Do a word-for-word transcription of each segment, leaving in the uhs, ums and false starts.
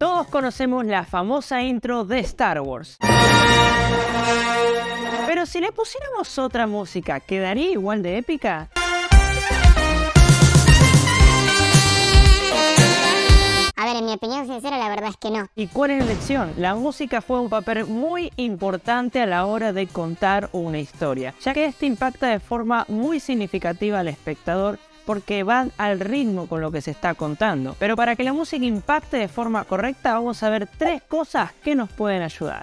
Todos conocemos la famosa intro de Star Wars. Pero si le pusiéramos otra música, ¿quedaría igual de épica? A ver, en mi opinión sincera, la verdad es que no. ¿Y cuál es la lección? La música fue un papel muy importante a la hora de contar una historia, ya que este impacta de forma muy significativa al espectador porque va al ritmo con lo que se está contando. Pero para que la música impacte de forma correcta, vamos a ver tres cosas que nos pueden ayudar.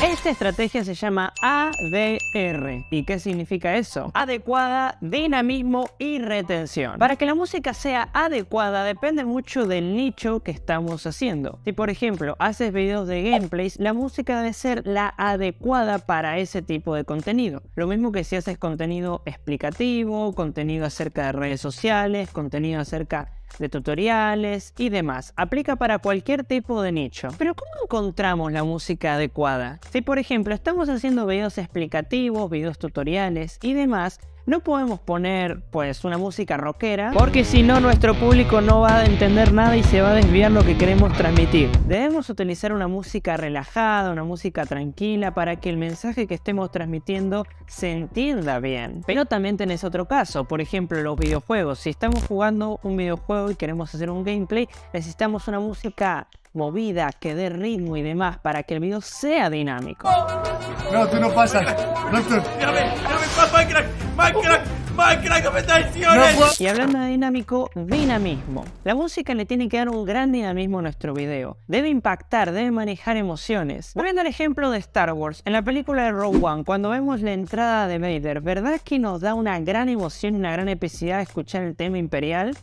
Esta estrategia se llama A D R. ¿Y qué significa eso? Adecuada, dinamismo y retención. Para que la música sea adecuada depende mucho del nicho que estamos haciendo. Si por ejemplo haces videos de gameplays, la música debe ser la adecuada para ese tipo de contenido. Lo mismo que si haces contenido explicativo, contenido acerca de redes sociales, contenido acerca de tutoriales y demás. Aplica para cualquier tipo de nicho. Pero ¿cómo encontramos la música adecuada? Si por ejemplo estamos haciendo videos explicativos, videos tutoriales y demás, no podemos poner pues una música rockera, porque si no nuestro público no va a entender nada y se va a desviar lo que queremos transmitir. Debemos utilizar una música relajada, una música tranquila, para que el mensaje que estemos transmitiendo se entienda bien. Pero también tenés otro caso, por ejemplo los videojuegos. Si estamos jugando un videojuego y queremos hacer un gameplay, necesitamos una música movida, que dé ritmo y demás, para que el video sea dinámico. No, tú no pasas. No, tú. Mírame, mírame, papá, crack, más crack, más crack, no me traiciones. Y hablando de dinámico, dinamismo. La música le tiene que dar un gran dinamismo a nuestro video. Debe impactar, debe manejar emociones. Volviendo al ejemplo de Star Wars, en la película de Rogue One, cuando vemos la entrada de Vader, ¿verdad que nos da una gran emoción, una gran epicidad escuchar el tema imperial?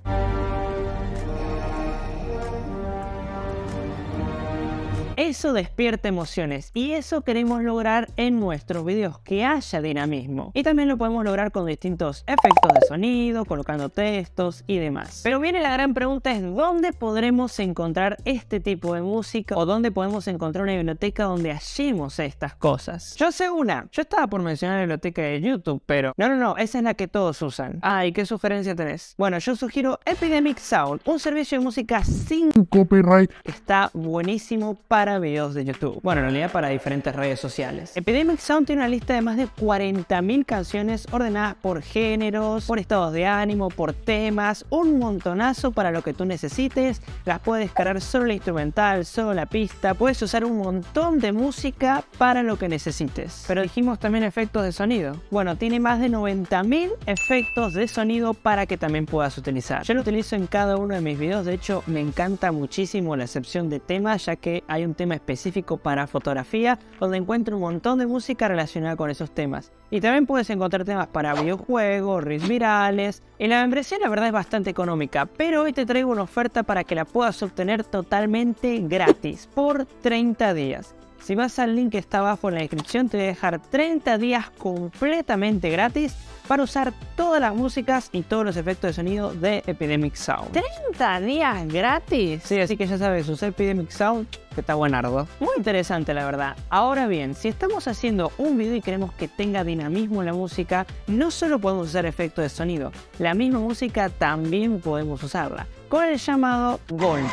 Eso despierta emociones y eso queremos lograr en nuestros videos, que haya dinamismo. Y también lo podemos lograr con distintos efectos de sonido, colocando textos y demás. Pero viene la gran pregunta, es ¿dónde podremos encontrar este tipo de música? ¿O dónde podemos encontrar una biblioteca donde hallemos estas cosas? Yo sé una. Yo estaba por mencionar la biblioteca de YouTube, pero no, no, no, esa es la que todos usan. Ay, ¿qué sugerencia tenés? Bueno, yo sugiero Epidemic Sound, un servicio de música sin copyright. Está buenísimo para Para videos de YouTube, bueno, en realidad para diferentes redes sociales. Epidemic Sound tiene una lista de más de cuarenta mil canciones ordenadas por géneros, por estados de ánimo, por temas, un montonazo para lo que tú necesites. Las puedes descargar solo la instrumental, solo la pista, puedes usar un montón de música para lo que necesites. Pero dijimos también efectos de sonido. Bueno, tiene más de noventa mil efectos de sonido para que también puedas utilizar. Yo lo utilizo en cada uno de mis videos, de hecho me encanta muchísimo la sección de temas, ya que hay un tema específico para fotografía donde encuentro un montón de música relacionada con esos temas. Y también puedes encontrar temas para videojuegos, reels virales. En la membresía la verdad es bastante económica, pero hoy te traigo una oferta para que la puedas obtener totalmente gratis por treinta días. Si vas al link que está abajo en la descripción, te voy a dejar treinta días completamente gratis para usar todas las músicas y todos los efectos de sonido de Epidemic Sound. ¿treinta días gratis? Sí, así que ya sabes, usa Epidemic Sound, que está buenardo. Muy interesante, la verdad. Ahora bien, si estamos haciendo un video y queremos que tenga dinamismo en la música, no solo podemos usar efectos de sonido, la misma música también podemos usarla, con el llamado golpe.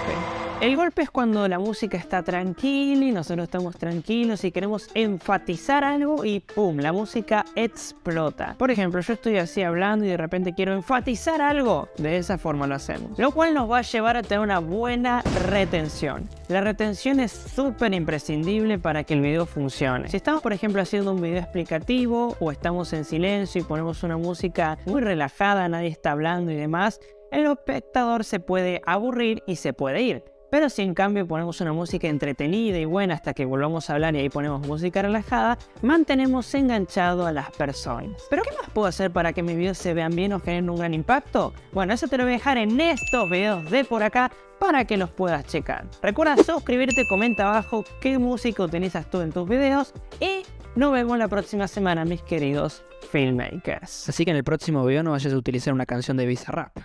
El golpe es cuando la música está tranquila y nosotros estamos tranquilos y queremos enfatizar algo y ¡pum!, la música explota. Por ejemplo, yo estoy así hablando y de repente quiero enfatizar algo. De esa forma lo hacemos. Lo cual nos va a llevar a tener una buena retención. La retención es súper imprescindible para que el video funcione. Si estamos, por ejemplo, haciendo un video explicativo o estamos en silencio y ponemos una música muy relajada, nadie está hablando y demás, el espectador se puede aburrir y se puede ir. Pero si en cambio ponemos una música entretenida y buena hasta que volvamos a hablar y ahí ponemos música relajada, mantenemos enganchado a las personas. ¿Pero qué más puedo hacer para que mis videos se vean bien o generen un gran impacto? Bueno, eso te lo voy a dejar en estos videos de por acá para que los puedas checar. Recuerda suscribirte, comenta abajo qué música utilizas tú en tus videos y nos vemos la próxima semana, mis queridos filmmakers. Así que en el próximo video no vayas a utilizar una canción de Bizarrap.